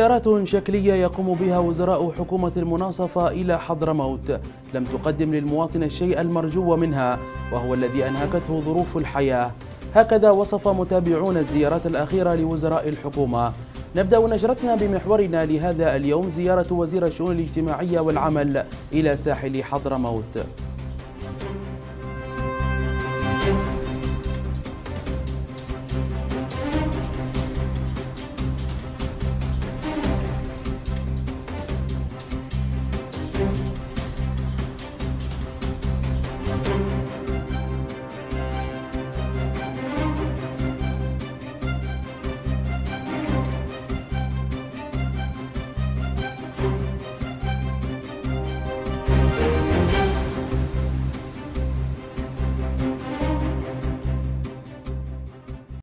زيارات شكلية يقوم بها وزراء حكومة المناصفة إلى حضرموت لم تقدم للمواطن الشيء المرجو منها، وهو الذي أنهكته ظروف الحياة. هكذا وصف متابعون الزيارات الأخيرة لوزراء الحكومة. نبدأ نشرتنا بمحورنا لهذا اليوم زيارة وزير الشؤون الاجتماعية والعمل إلى ساحل حضرموت.